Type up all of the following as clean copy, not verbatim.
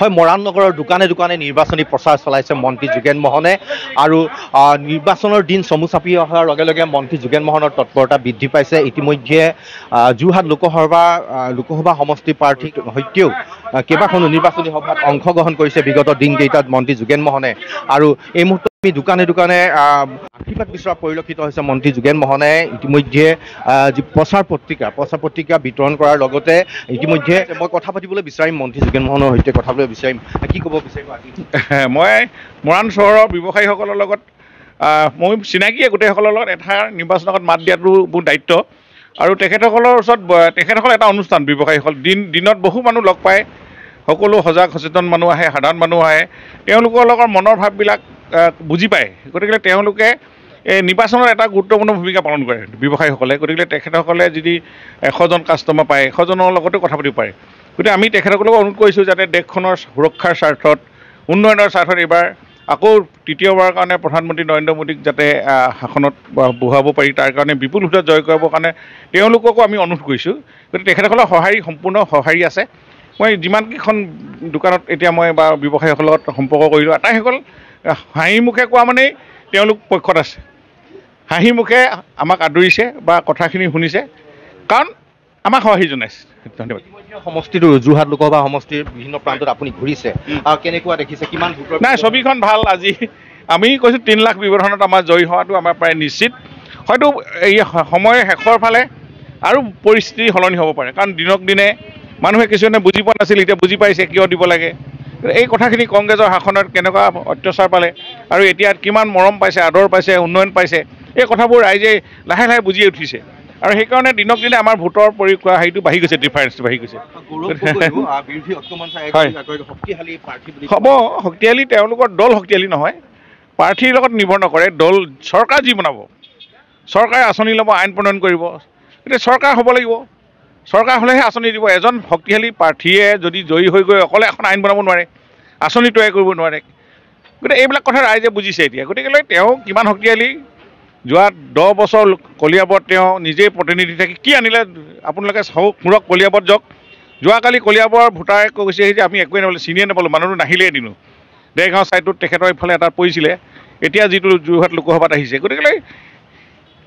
হয় মৰাণনগৰৰ দোকানে দোকানে নিৰ্বাচনী প্ৰচাৰ চলাইছে মন্ত্ৰী যোগেন মোহনে আৰু নিৰ্বাচনৰ দিন সমুচাপি অহাৰ লগে লগে মন্ত্ৰী যোগেন মোহনৰ তৎপৰতা বৃদ্ধি পাইছে ইতিমধ্যে যোৰহাট লোকসভা সমষ্টি প্ৰাৰ্থীৰ হৈতেও কেবাখনো নিৰ্বাচনী সভাত অংশগ্ৰহণ কৰিছে বিগত দিনকেইটাত মন্ত্ৰী যোগেন মোহনে আৰু এই মুহূৰ্তত দোকানে দোকানে আশীৰ্বাদ বিচৰা পৰিলক্ষিত হৈছে মন্ত্ৰী যোগেন মোহনে ইতিমধ্যে যি প্ৰচাৰ পত্ৰিকা বিতৰণ কৰাৰ লগতে ইতিমধ্যে মই কথা পাতিবলৈ বিচাৰিম মন্ত্ৰী যোগেন মোহনৰ সৈতে কথা পাতিবলৈ বিচাৰিম কি ক'ব বিচাৰিম আজি মই মৰাণ চহৰৰ ব্যৱসায়ীসকলৰ লগত মই চিনাকিয়ে গোটেইসকলৰ লগত এঠাইৰ নিৰ্বাচনত মাত দিয়াটো মোৰ দায়িত্ব আৰু তেখেতসকলৰ ওচৰত তেখেতসকল এটা অনুষ্ঠান ব্যৱসায়ীসকল দিনত বহু মানুহ লগ পায় সকলো সজাগ সচেতন মানুহ আহে সাধাৰণ মানুহ আহে তেওঁলোকৰ লগৰ মনৰ ভাৱবিলাক বুজি পায় গতিকে তেওঁলোকে এই নিৰ্বাচনৰ এটা গুৰুত্বপূৰ্ণ ভূমিকা পালন কৰে ব্যৱসায়ীসকলে গতিকে তেখেতসকলে যদি ১০০জন কাষ্টমাৰ পায় ১০০জনৰ লগতো কথা পাতিব পাৰে গতিকে আমি তেখেতসকলক অনুৰোধ কৰিছোঁ যাতে দেশখনৰ সুৰক্ষাৰ স্বাৰ্থত উন্নয়নৰ স্বাৰ্থত এইবাৰ আকৌ তৃতীয়বাৰৰ কাৰণে প্ৰধানমন্ত্ৰী নৰেন্দ্ৰ মোদীক যাতে শাসনত বহাব পাৰি তাৰ কাৰণে বিপুল ভোটত জয় কৰিবৰ কাৰণে তেওঁলোককো আমি অনুৰোধ কৰিছোঁ গতিকে তেখেতসকলৰ সঁহাৰি সম্পূৰ্ণ সঁহাৰি আছে মই যিমানকেইখন দোকানত এতিয়া মই বা ব্যৱসায়ীসকলৰ লগত সম্পৰ্ক কৰিলোঁ আটাইসকল হাঁহি মুখে কোৱা মানেই তেওঁলোক পক্ষত আছে হাঁহি মুখে আমাক আদৰিছে বা কথাখিনি শুনিছে কাৰণ আমাক সহায় জনাইছে ধন্যবাদ সমষ্টিটো যোৰহাট লোকসভা সমষ্টিৰ বিভিন্ন প্ৰান্তত আপুনি ঘূৰিছে কেনেকুৱা দেখিছে কিমান নাই ছবিখন ভাল আজি আমি কৈছোঁ ৩ লাখ ব্যৱধানত আমাৰ জয়ী হোৱাটো আমাৰ প্ৰায় নিশ্চিত হয়তো এই সময়ৰ শেষৰ ফালে আৰু পৰিস্থিতি সলনি হ'ব পাৰে কাৰণ দিনক দিনে মানুহে কিছুমানে বুজি পোৱা নাছিল এতিয়া বুজি পাইছে কিয় দিব লাগে এই কথাখিনি কংগ্ৰেছৰ শাসনত কেনেকুৱা অত্যাচাৰ পালে আৰু এতিয়া কিমান মৰম পাইছে আদৰ পাইছে উন্নয়ন পাইছে এই কথাবোৰ ৰাইজে লাহে লাহে বুজি উঠিছে আৰু সেইকাৰণে দিনক দিনে আমাৰ ভোটৰ পৰিকুৱা হেৰিটো বাঢ়ি গৈছে ডিফাৰেঞ্চটো বাঢ়ি গৈছে হ'ব শক্তিশালী তেওঁলোকৰ দল শক্তিশালী নহয় প্ৰাৰ্থীৰ লগত নিৰ্ভৰ নকৰে দল চৰকাৰ যি বনাব চৰকাৰে আঁচনি ল'ব আইন প্ৰণয়ন কৰিব এতিয়া চৰকাৰ হ'ব লাগিব চৰকাৰ হ'লেহে আঁচনি দিব এজন শক্তিশালী প্ৰাৰ্থীয়ে যদি জয়ী হৈ গৈ অকলে এখন আইন বনাব নোৱাৰে আঁচনি তৈয়াৰ কৰিব নোৱাৰে গতিকে এইবিলাক কথা ৰাইজে বুজিছে এতিয়া গতিকেলৈ তেওঁ কিমান শক্তিশালী যোৱা 10 বছৰ কলিয়াবৰত তেওঁ নিজেই প্ৰতিনিধি থাকি কি আনিলে আপোনালোকে চাওক মোৰক কলিয়াবৰত যাওক যোৱাকালি কলিয়াবৰৰ ভোটাৰে কৈছে যে আমি একোৱেই নাপালোঁ চিনিয়ে নাপালোঁ মানুহটো নাহিলে এদিনো দেৰগাঁও ছাইডটোত তেখেতৰ ইফালে এটা পৰিছিলে এতিয়া যিটো যোৰহাট লোকসভাত আহিছে গতিকেলৈ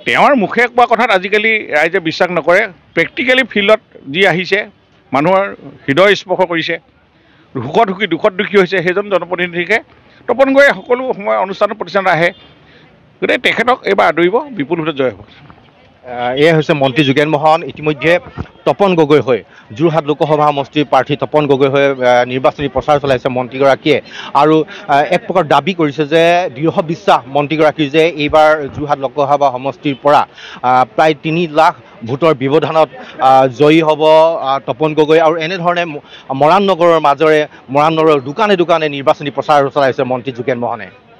তেওঁৰ মুখে কোৱা কথাত আজিকালি ৰাইজে বিশ্বাস নকৰে প্ৰেক্টিকেলি ফিল্ডত যি আহিছে মানুহৰ হৃদয় স্পৰ্শ কৰিছে সুখত সুখী দুখত দুখী হৈছে সেইজন জনপ্ৰতিনিধিকে তপন গৈ সকলো সময় অনুষ্ঠান প্ৰতিষ্ঠানত আহে গতিকে তেখেতক এইবাৰ আদৰিব বিপুল ভোটত জয় হ'ব এয়া হৈছে মন্ত্ৰী যোগেন মোহন ইতিমধ্যে তপন গগৈ হৈ যোৰহাট লোকসভা সমষ্টিৰ প্ৰাৰ্থী তপন গগৈ হৈ নিৰ্বাচনী প্ৰচাৰ চলাইছে মন্ত্ৰীগৰাকীয়ে আৰু এক প্ৰকাৰ দাবী কৰিছে যে দৃঢ় বিশ্বাস মন্ত্ৰীগৰাকীৰ যে এইবাৰ যোৰহাট লোকসভা সমষ্টিৰ পৰা প্ৰায় ৩ লাখ ভোটৰ ব্যৱধানত জয়ী হ'ব তপন গগৈ আৰু এনেধৰণে মৰাণনগৰৰ মাজৰে মৰাণনগৰৰ দোকানে দোকানে নিৰ্বাচনী প্ৰচাৰ চলাইছে মন্ত্ৰী যোগেন মোহনে।